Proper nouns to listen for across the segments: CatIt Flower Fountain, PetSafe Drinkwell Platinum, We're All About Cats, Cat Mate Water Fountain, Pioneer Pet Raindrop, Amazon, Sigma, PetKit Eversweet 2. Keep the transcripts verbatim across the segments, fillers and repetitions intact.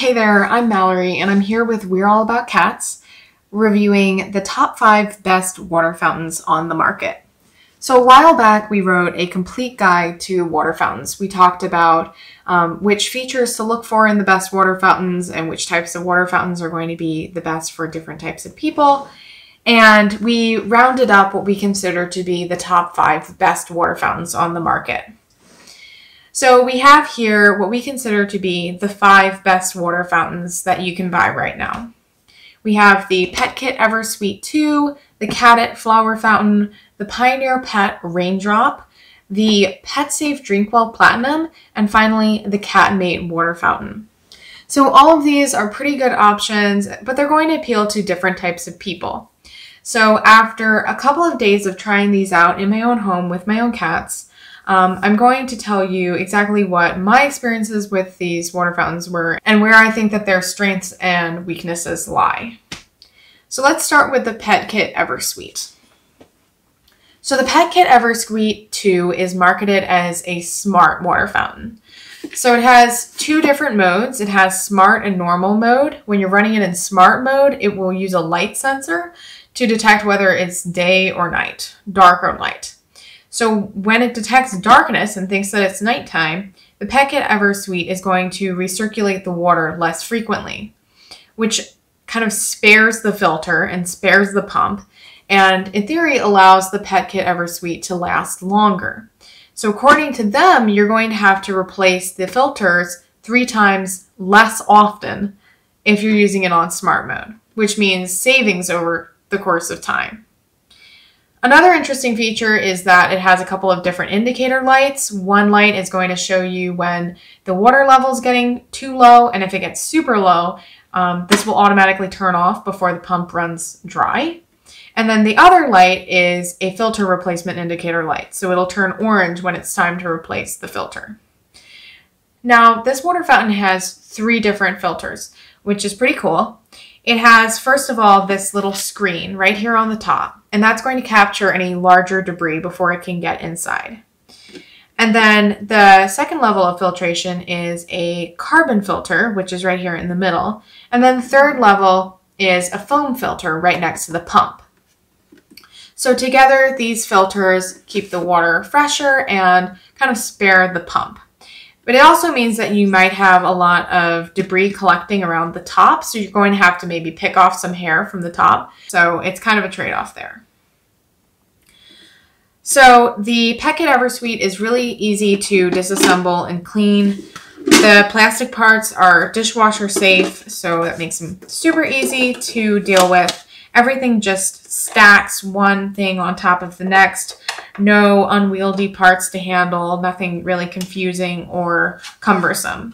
Hey there, I'm Mallory and I'm here with We're All About Cats, reviewing the top five best water fountains on the market. So a while back we wrote a complete guide to water fountains. We talked about um, which features to look for in the best water fountains and which types of water fountains are going to be the best for different types of people. And we rounded up what we consider to be the top five best water fountains on the market. So we have here what we consider to be the five best water fountains that you can buy right now. We have the PetKit Eversweet two, the CatIt Flower Fountain, the Pioneer Pet Raindrop, the PetSafe Drinkwell Platinum, and finally the Cat Mate Water Fountain. So all of these are pretty good options, but they're going to appeal to different types of people. So after a couple of days of trying these out in my own home with my own cats, Um, I'm going to tell you exactly what my experiences with these water fountains were and where I think that their strengths and weaknesses lie. So let's start with the PetKit Eversweet. So the PetKit Eversweet two is marketed as a smart water fountain. So it has two different modes. It has smart and normal mode. When you're running it in smart mode, it will use a light sensor to detect whether it's day or night, dark or light. So when it detects darkness and thinks that it's nighttime, the PetKit Eversweet is going to recirculate the water less frequently, which kind of spares the filter and spares the pump, and in theory allows the PetKit Eversweet to last longer. So according to them, you're going to have to replace the filters three times less often if you're using it on smart mode, which means savings over the course of time. Another interesting feature is that it has a couple of different indicator lights. One light is going to show you when the water level is getting too low, and if it gets super low, um, this will automatically turn off before the pump runs dry. And then the other light is a filter replacement indicator light, so it'll turn orange when it's time to replace the filter. Now, this water fountain has three different filters, which is pretty cool. It has, first of all, this little screen right here on the top, and that's going to capture any larger debris before it can get inside. And then the second level of filtration is a carbon filter, which is right here in the middle. And then the third level is a foam filter right next to the pump. So together, these filters keep the water fresher and kind of spare the pump. But it also means that you might have a lot of debris collecting around the top, so you're going to have to maybe pick off some hair from the top. So it's kind of a trade-off there. So the PetKit Eversweet is really easy to disassemble and clean. The plastic parts are dishwasher safe, so that makes them super easy to deal with. Everything just stacks one thing on top of the next. No unwieldy parts to handle, nothing really confusing or cumbersome.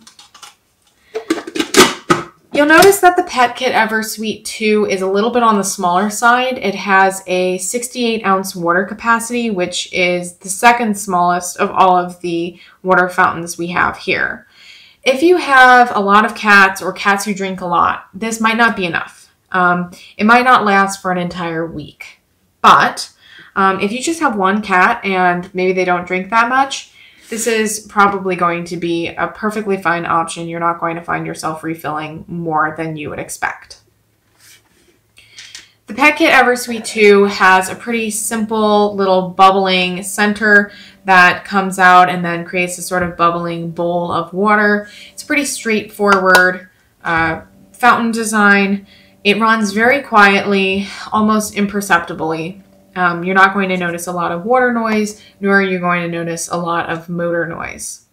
You'll notice that the PetKit Eversweet two is a little bit on the smaller side. It has a sixty-eight ounce water capacity, which is the second smallest of all of the water fountains we have here. If you have a lot of cats or cats who drink a lot, this might not be enough. Um, it might not last for an entire week, but um, if you just have one cat and maybe they don't drink that much, this is probably going to be a perfectly fine option. You're not going to find yourself refilling more than you would expect. The PetKit Eversweet two has a pretty simple little bubbling center that comes out and then creates a sort of bubbling bowl of water. It's pretty straightforward uh, fountain design. It runs very quietly, almost imperceptibly. Um, you're not going to notice a lot of water noise, nor are you going to notice a lot of motor noise.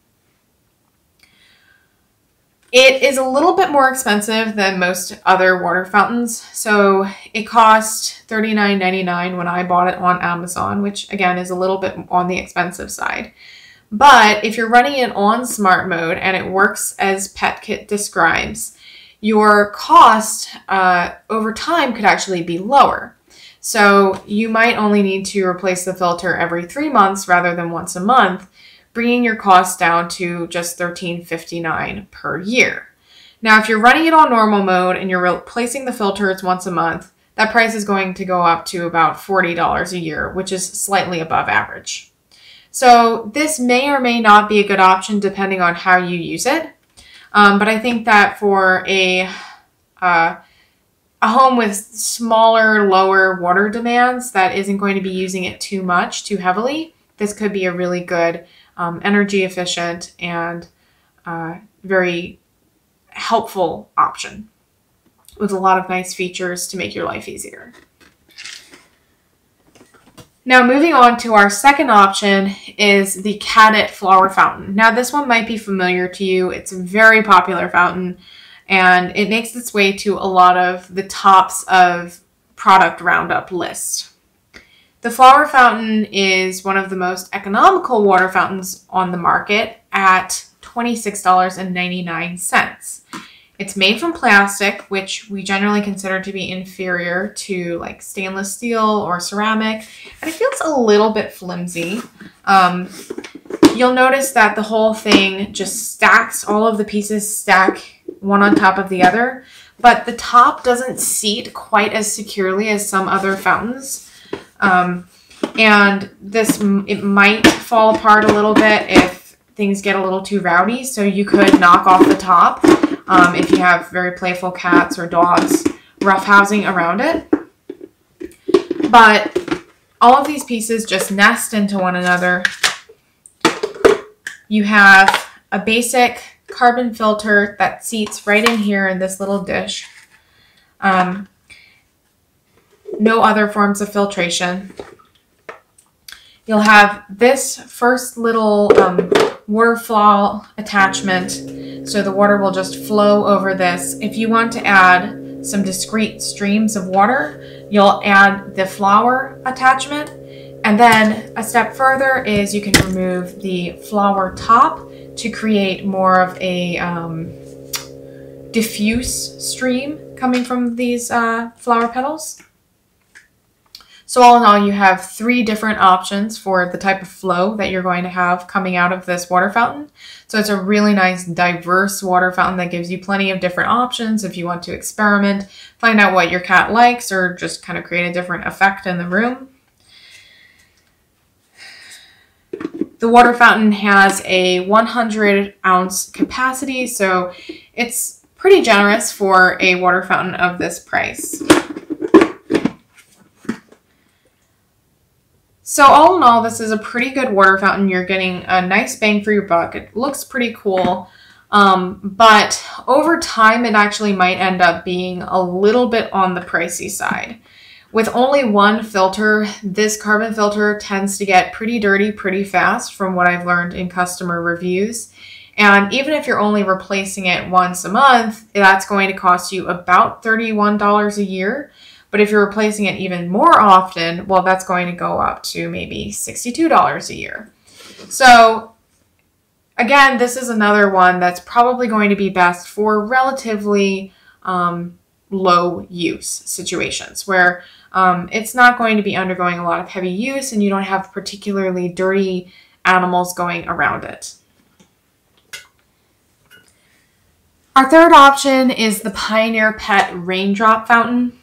It is a little bit more expensive than most other water fountains. So it cost thirty-nine ninety-nine when I bought it on Amazon, which again is a little bit on the expensive side. But if you're running it on smart mode and it works as PetKit describes, your cost uh, over time could actually be lower. So you might only need to replace the filter every three months rather than once a month, bringing your cost down to just thirteen fifty-nine per year. Now, if you're running it on normal mode and you're replacing the filters once a month, that price is going to go up to about forty dollars a year, which is slightly above average. So this may or may not be a good option depending on how you use it. Um, but I think that for a uh, a home with smaller, lower water demands that isn't going to be using it too much, too heavily, this could be a really good, um, energy efficient and uh, very helpful option with a lot of nice features to make your life easier. Now, moving on to our second option is the CatIt Flower Fountain. Now, this one might be familiar to you. It's a very popular fountain, and it makes its way to a lot of the tops of product roundup lists. The flower fountain is one of the most economical water fountains on the market at twenty-six dollars and ninety-nine cents. It's made from plastic, which we generally consider to be inferior to like stainless steel or ceramic, and it feels a little bit flimsy. Um, you'll notice that the whole thing just stacks, all of the pieces stack one on top of the other, but the top doesn't seat quite as securely as some other fountains. Um, and this, it might fall apart a little bit if things get a little too rowdy, so you could knock off the top. Um, if you have very playful cats or dogs roughhousing around it. But all of these pieces just nest into one another. You have a basic carbon filter that seats right in here in this little dish. Um, no other forms of filtration. You'll have this first little um, waterfall attachment, so the water will just flow over this. If you want to add some discrete streams of water, you'll add the flower attachment. And then a step further is you can remove the flower top to create more of a um, diffuse stream coming from these uh, flower petals. So all in all, you have three different options for the type of flow that you're going to have coming out of this water fountain. So it's a really nice, diverse water fountain that gives you plenty of different options if you want to experiment, find out what your cat likes, or just kind of create a different effect in the room. The water fountain has a one hundred ounce capacity, so it's pretty generous for a water fountain of this price. So all in all, this is a pretty good water fountain. You're getting a nice bang for your buck. It looks pretty cool, um, but over time it actually might end up being a little bit on the pricey side. With only one filter, this carbon filter tends to get pretty dirty pretty fast from what I've learned in customer reviews. And even if you're only replacing it once a month, that's going to cost you about thirty-one dollars a year. But if you're replacing it even more often, well, that's going to go up to maybe sixty-two dollars a year. So again, this is another one that's probably going to be best for relatively um, low use situations where um, it's not going to be undergoing a lot of heavy use and you don't have particularly dirty animals going around it. Our third option is the Pioneer Pet Raindrop Fountain.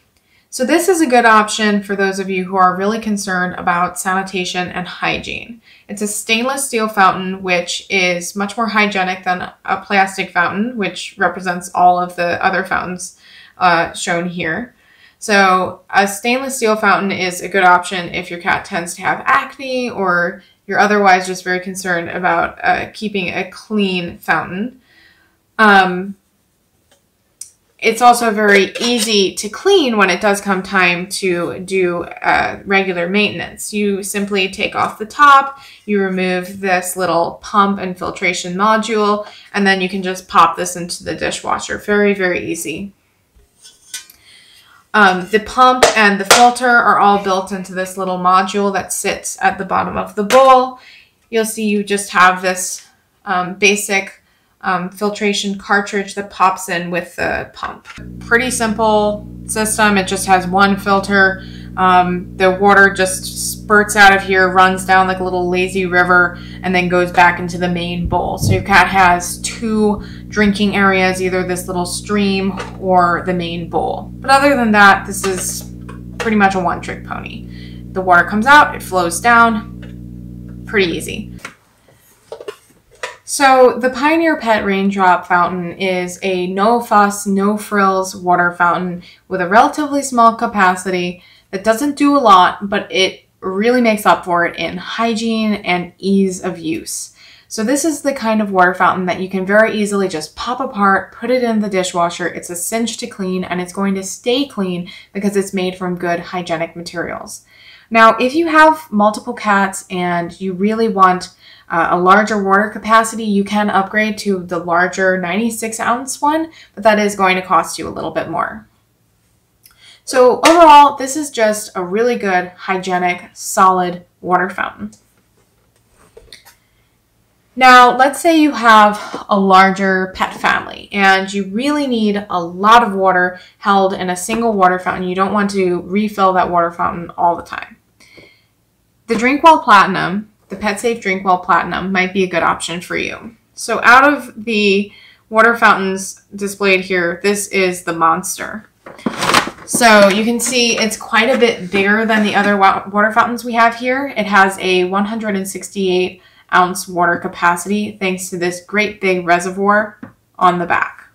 So this is a good option for those of you who are really concerned about sanitation and hygiene. It's a stainless steel fountain, which is much more hygienic than a plastic fountain, which represents all of the other fountains uh, shown here. So a stainless steel fountain is a good option if your cat tends to have acne or you're otherwise just very concerned about uh, keeping a clean fountain. Um, It's also very easy to clean when it does come time to do uh, regular maintenance. You simply take off the top, you remove this little pump and filtration module, and then you can just pop this into the dishwasher. Very, very easy. Um, the pump and the filter are all built into this little module that sits at the bottom of the bowl. You'll see you just have this um, basic Um, filtration cartridge that pops in with the pump. Pretty simple system. It just has one filter. Um, the water just spurts out of here, runs down like a little lazy river, and then goes back into the main bowl. So your cat has two drinking areas, either this little stream or the main bowl. But other than that, this is pretty much a one-trick pony. The water comes out, it flows down. Pretty easy. So the Pioneer Pet Raindrop Fountain is a no-fuss, no-frills water fountain with a relatively small capacity that doesn't do a lot, but it really makes up for it in hygiene and ease of use. So this is the kind of water fountain that you can very easily just pop apart, put it in the dishwasher, it's a cinch to clean, and it's going to stay clean because it's made from good hygienic materials. Now, if you have multiple cats and you really want uh, a larger water capacity, you can upgrade to the larger ninety-six ounce one, but that is going to cost you a little bit more. So overall, this is just a really good, hygienic, solid water fountain. Now, let's say you have a larger pet family and you really need a lot of water held in a single water fountain. You don't want to refill that water fountain all the time. The Drinkwell Platinum, the PetSafe Drinkwell Platinum, might be a good option for you. So out of the water fountains displayed here, this is the monster. So you can see it's quite a bit bigger than the other water fountains we have here. It has a one hundred sixty-eight ounce water capacity thanks to this great big reservoir on the back.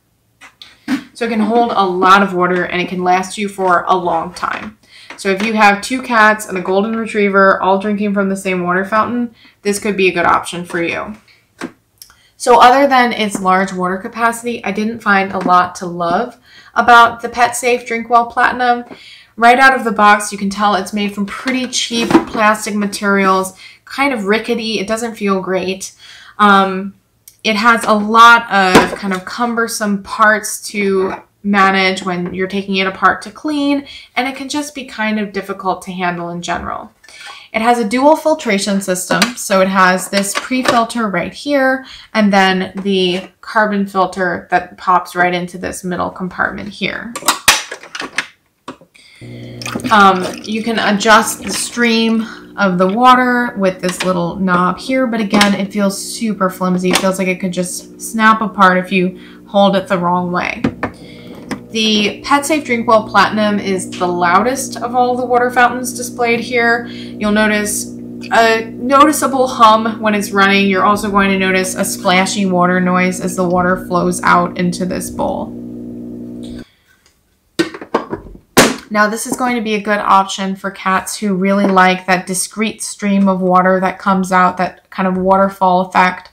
So it can hold a lot of water and it can last you for a long time. So if you have two cats and a golden retriever all drinking from the same water fountain, this could be a good option for you. So other than its large water capacity, I didn't find a lot to love about the PetSafe Drinkwell Platinum. Right out of the box, you can tell it's made from pretty cheap plastic materials, kind of rickety. It doesn't feel great. Um, it has a lot of kind of cumbersome parts to manage when you're taking it apart to clean, and it can just be kind of difficult to handle in general. It has a dual filtration system, so it has this pre-filter right here, and then the carbon filter that pops right into this middle compartment here. Um, you can adjust the stream of the water with this little knob here, but again, it feels super flimsy. It feels like it could just snap apart if you hold it the wrong way. The PetSafe Drinkwell Platinum is the loudest of all the water fountains displayed here. You'll notice a noticeable hum when it's running. You're also going to notice a splashy water noise as the water flows out into this bowl. Now, this is going to be a good option for cats who really like that discrete stream of water that comes out, that kind of waterfall effect.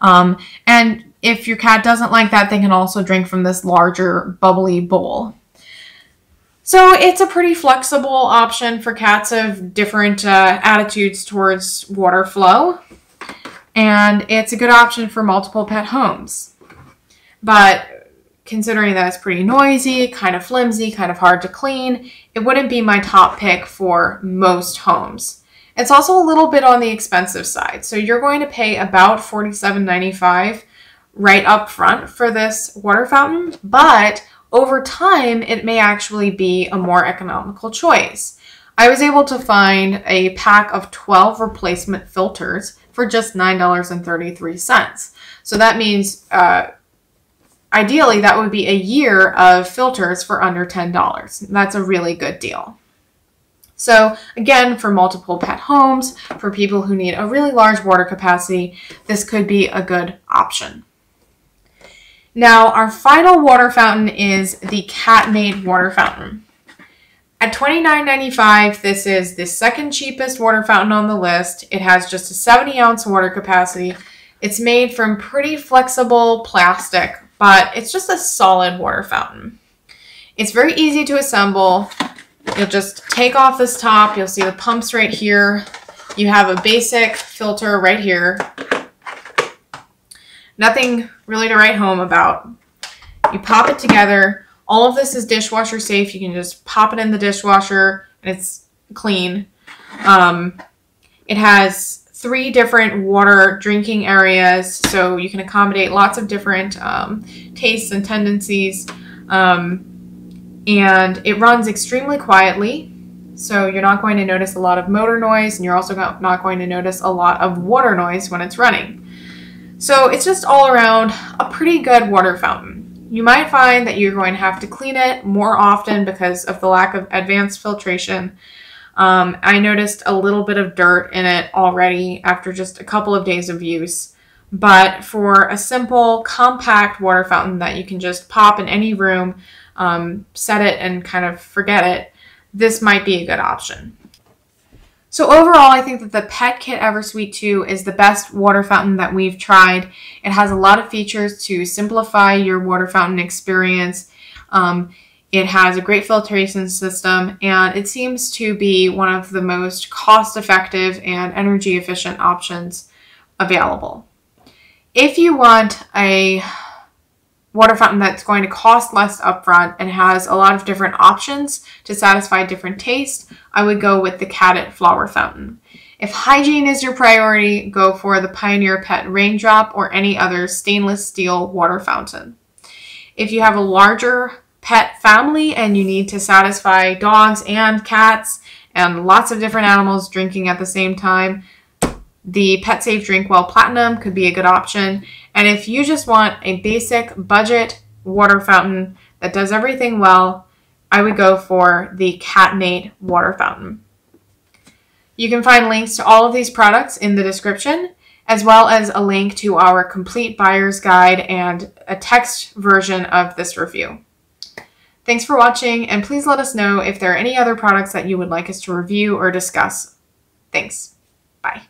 Um, and if your cat doesn't like that, they can also drink from this larger bubbly bowl. So it's a pretty flexible option for cats of different uh, attitudes towards water flow. And it's a good option for multiple pet homes. But considering that it's pretty noisy, kind of flimsy, kind of hard to clean, it wouldn't be my top pick for most homes. It's also a little bit on the expensive side. So you're going to pay about forty-seven ninety-five right up front for this water fountain, but over time, it may actually be a more economical choice. I was able to find a pack of twelve replacement filters for just nine dollars and thirty-three cents. So that means, uh, ideally, that would be a year of filters for under ten dollars. That's a really good deal. So again, for multiple pet homes, for people who need a really large water capacity, this could be a good option. Now, our final water fountain is the Cat Mate Water Fountain. At twenty-nine ninety-five, this is the second cheapest water fountain on the list. It has just a seventy ounce water capacity. It's made from pretty flexible plastic, but it's just a solid water fountain. It's very easy to assemble. You'll just take off this top. You'll see the pumps right here. You have a basic filter right here. Nothing really to write home about. You pop it together. All of this is dishwasher safe. You can just pop it in the dishwasher and it's clean. Um, it has three different water drinking areas, so you can accommodate lots of different um, tastes and tendencies. Um, and it runs extremely quietly, so you're not going to notice a lot of motor noise, and you're also not going to notice a lot of water noise when it's running. So it's just all around a pretty good water fountain. You might find that you're going to have to clean it more often because of the lack of advanced filtration. Um, I noticed a little bit of dirt in it already after just a couple of days of use, but for a simple compact water fountain that you can just pop in any room, um, set it and kind of forget it, this might be a good option. So overall, I think that the PetKit Eversweet two is the best water fountain that we've tried. It has a lot of features to simplify your water fountain experience. Um, it has a great filtration system, and it seems to be one of the most cost-effective and energy-efficient options available. If you want a water fountain that's going to cost less upfront and has a lot of different options to satisfy different tastes, I would go with the CatIt Flower Fountain. If hygiene is your priority, go for the Pioneer Pet Raindrop or any other stainless steel water fountain. If you have a larger pet family and you need to satisfy dogs and cats and lots of different animals drinking at the same time, the PetSafe Drinkwell Platinum could be a good option. And if you just want a basic budget water fountain that does everything well, I would go for the Cat Mate Water Fountain. You can find links to all of these products in the description, as well as a link to our complete buyer's guide and a text version of this review. Thanks for watching, and please let us know if there are any other products that you would like us to review or discuss. Thanks. Bye.